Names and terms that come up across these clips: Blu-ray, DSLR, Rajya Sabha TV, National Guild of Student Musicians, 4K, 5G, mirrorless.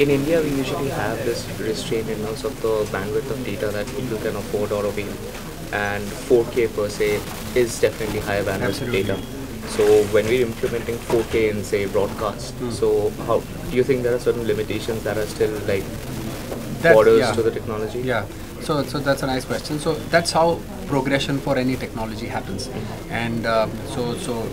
In India, we usually have this restraint in terms of the bandwidth of data that people can afford or avail, and 4K per se is definitely high bandwidth of data. So when we're implementing 4K in, say, broadcast, so how do you think there are certain limitations that are still like borders to the technology? Yeah. So that's a nice question. So that's how progression for any technology happens, and so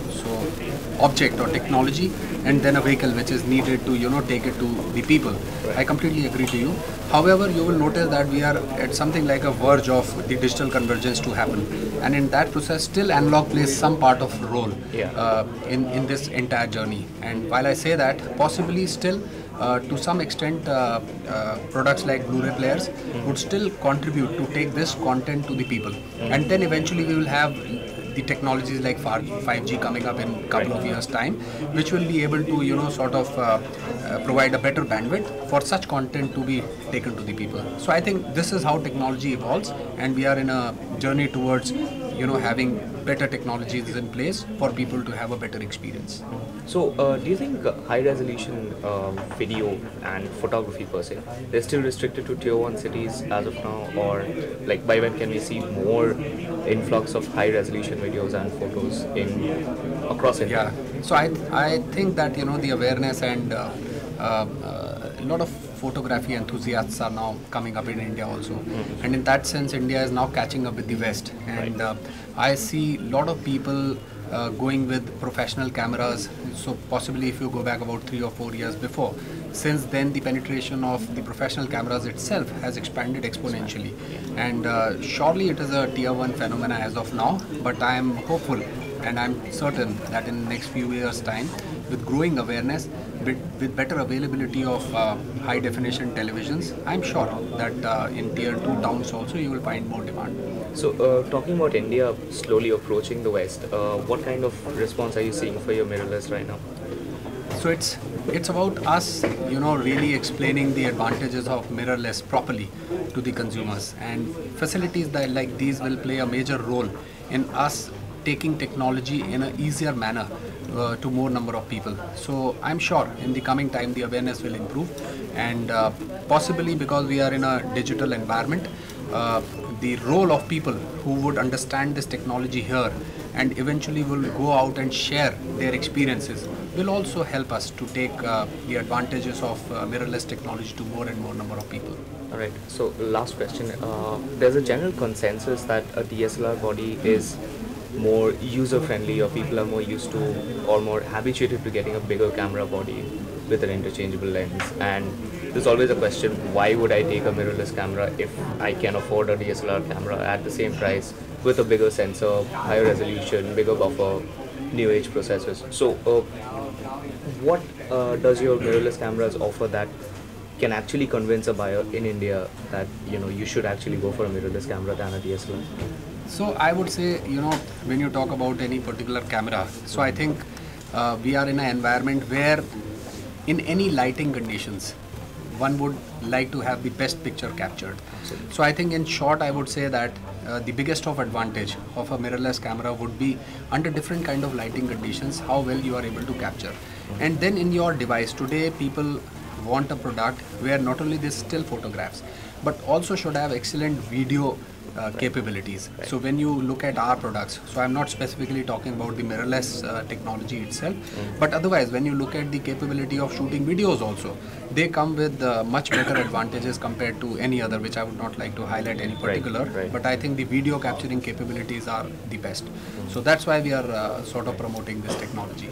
object or technology, and then a vehicle which is needed to take it to the people. Right. I completely agree to you. However, you will notice that we are at something like a verge of the digital convergence to happen, and in that process, still analog plays some part of role in this entire journey. And while I say that, possibly still. To some extent, products like Blu-ray players would still contribute to take this content to the people, and then eventually we will have the technologies like 5G coming up in a couple of years' time, which will be able to provide a better bandwidth for such content to be taken to the people. So I think this is how technology evolves, and we are in a journey towards having better technologies in place for people to have a better experience. So do you think high resolution video and photography per se, they're still restricted to tier 1 cities as of now, or like by when can we see more influx of high resolution videos and photos in across India? Yeah, so I think that the awareness and a lot of photography enthusiasts are now coming up in India also, and in that sense India is now catching up with the West, and I see a lot of people going with professional cameras. So possibly if you go back about 3 or 4 years before, since then the penetration of the professional cameras itself has expanded exponentially, and surely it is a tier 1 phenomena as of now, but I am hopeful and I'm certain that in the next few years time, with growing awareness, with better availability of high definition televisions, I'm sure that in tier 2 towns also you will find more demand. So talking about India slowly approaching the West, what kind of response are you seeing for your mirrorless right now? So it's about us really explaining the advantages of mirrorless properly to the consumers, and facilities that like these will play a major role in us taking technology in an easier manner to more number of people. So I'm sure in the coming time the awareness will improve, and possibly because we are in a digital environment, the role of people who would understand this technology here and eventually will go out and share their experiences will also help us to take the advantages of mirrorless technology to more and more number of people. Alright, so last question. There's a general consensus that a DSLR body is more user-friendly, or people are more used to or more habituated to getting a bigger camera body with an interchangeable lens, and there's always a question, why would I take a mirrorless camera if I can afford a DSLR camera at the same price with a bigger sensor, higher resolution, bigger buffer, new age processors? So what does your mirrorless cameras offer that can actually convince a buyer in India that you should actually go for a mirrorless camera than a DSLR? So I would say, when you talk about any particular camera, so I think we are in an environment where in any lighting conditions, one would like to have the best picture captured. Absolutely. So I think in short, I would say that the biggest of advantage of a mirrorless camera would be under different kind of lighting conditions, how well you are able to capture. And then in your device, today people want a product where not only this still photographs, but also should have excellent video capabilities. Right. So when you look at our products, so I'm not specifically talking about the mirrorless technology itself, but otherwise when you look at the capability of shooting videos also, they come with much better advantages compared to any other, which I would not like to highlight any particular, but I think the video capturing capabilities are the best. So that's why we are sort of promoting this technology.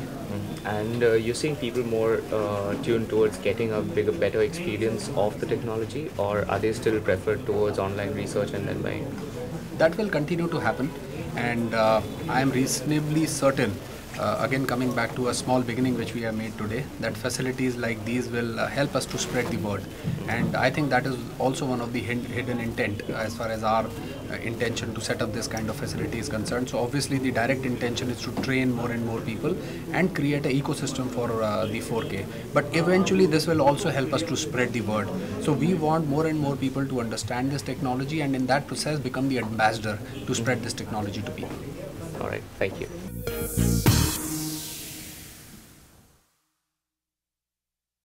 And you're seeing people more tuned towards getting a bigger, better experience of the technology, or are they still preferred towards online research and then buying? That will continue to happen, and I am reasonably certain, again coming back to a small beginning which we have made today, that facilities like these will help us to spread the word, and I think that is also one of the hidden intent as far as our intention to set up this kind of facility is concerned. So obviously the direct intention is to train more and more people and create an ecosystem for the 4K, but eventually this will also help us to spread the word. So we want more and more people to understand this technology, and in that process become the ambassador to spread this technology to people. Alright, thank you.